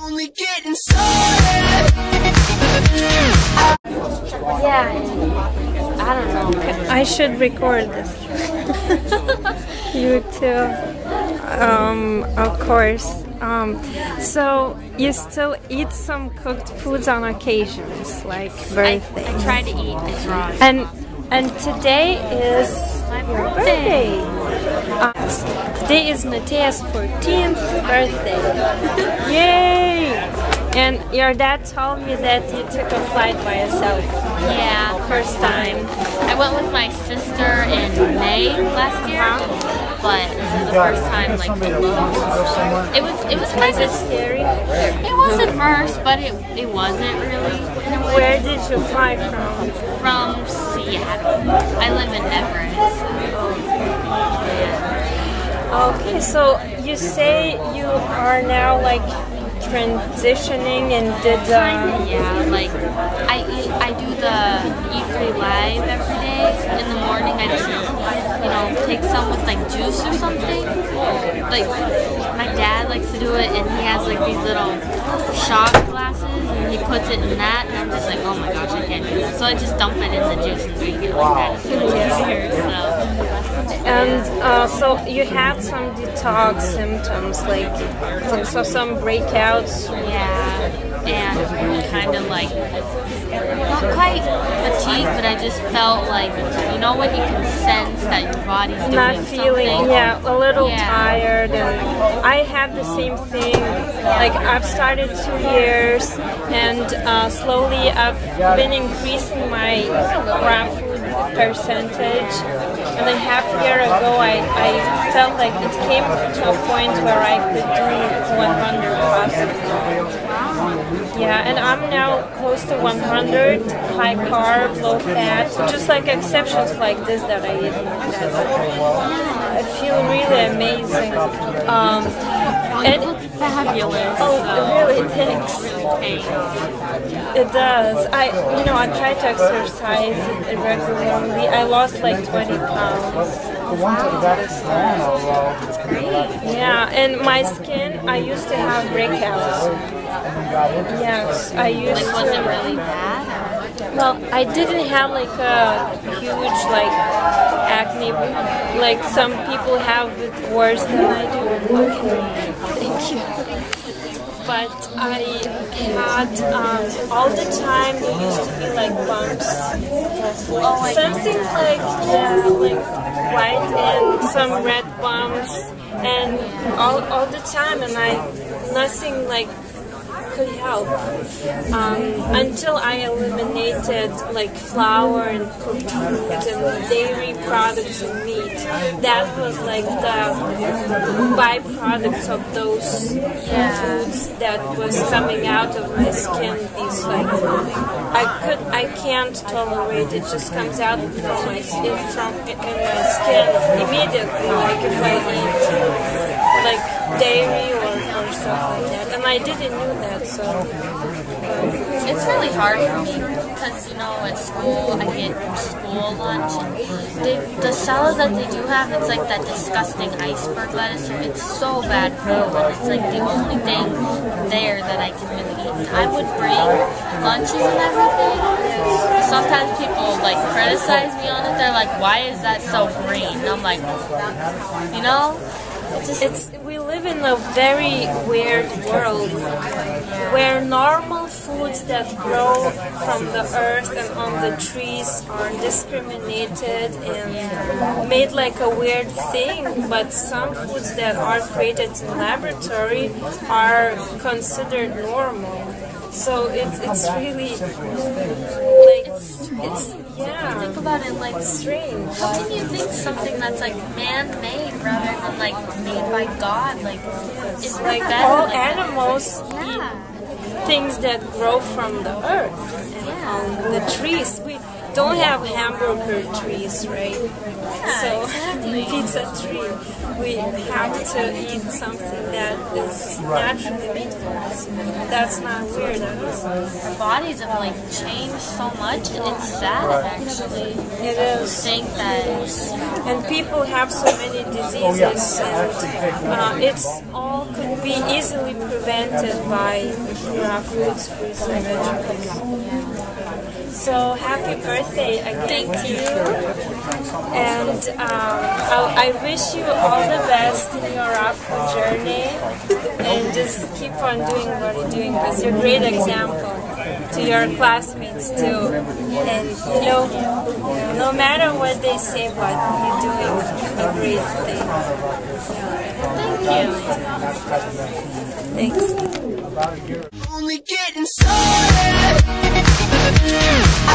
Only getting started. Yeah, I don't know. I should record this. YouTube. Of course. So you still eat some cooked foods on occasions, like birthdays. I try to eat. It's wrong. And today is my birthday. Today is Matea's 14th birthday. Yay! And your dad told me that you took a flight by yourself. Yeah, first time. I went with my sister in May last year, but this is the first time like alone. It was kind of scary. It was at first, but it wasn't really. Where did you fly from? From Seattle. I live in Everett. So. Yeah. Okay, so you say you are now like transitioning and did yeah, like I do the E3 Live every day in the morning. I just take some with like juice or something. Like my dad likes to do it, and he has like these little shot glasses, and he puts it in that, and I'm just like, oh my gosh, I can't do that. So I just dump it in the juice and drink it like that. It's easier. So. And so you had some detox symptoms, like so some breakouts. Yeah, and kind of like not quite fatigue, but I just felt like when you can sense that your body's doing something. Yeah, a little tired. And I had the same thing. Like I've started 2 years, and slowly I've been increasing my raw food percentage. And then half a year ago, I felt like it came to a point where I could do 100+. Yeah, and I'm now close to 100, high carb, low fat, just like exceptions like this that I eat. I feel really amazing. It looks fabulous. Oh, it really thanks. It does. I try to exercise regularly. I lost like 20 pounds. Wow. That's great. Yeah, and my skin, I used to have breakouts. Yes, I used to. Was it really bad? Well, I didn't have like a huge acne, like some people have it worse than I do. Okay, thank you. But I had all the time there used to be like bumps, something like white and some red bumps, and all the time, and nothing could help until I eliminated flour and cooked food and dairy products and meat. That was the byproducts of those foods that was coming out of my skin. These I can't tolerate it. Just comes out from my skin, immediately. If I eat dairy or stuff like that, and I didn't know that. So it's really hard for me because at school I get school lunch. The salad that they do have, it's that disgusting iceberg lettuce. It's so bad for you, and it's the only thing there that I can really eat. I would bring lunches and everything. Sometimes people criticize me on it. They're like, "Why is that so green?" And I'm like, we live in a very weird world where normal foods that grow from the earth and on the trees are discriminated and made a weird thing, but some foods that are created in laboratory are considered normal. So it's really think about it strange. How can you think something that's man-made rather than made by God? It's that all animals eat things that grow from the earth and on the trees. We don't have hamburger trees, right? Yeah, so exactly. Pizza tree. We have to eat something that is naturally made for us. That's not weird at all. Our bodies have changed so much. It's sad actually. It is. Think that. And people have so many diseases, and it's all. could be easily prevented by poor foods, and vegetables. So happy birthday again to you, and I wish you all the best in your Rafu journey, and just keep on doing what you're doing, because you're a great example to your classmates too. And you know, no matter what they say, what you're doing, a great thing. Thank you. Thanks. Only getting started.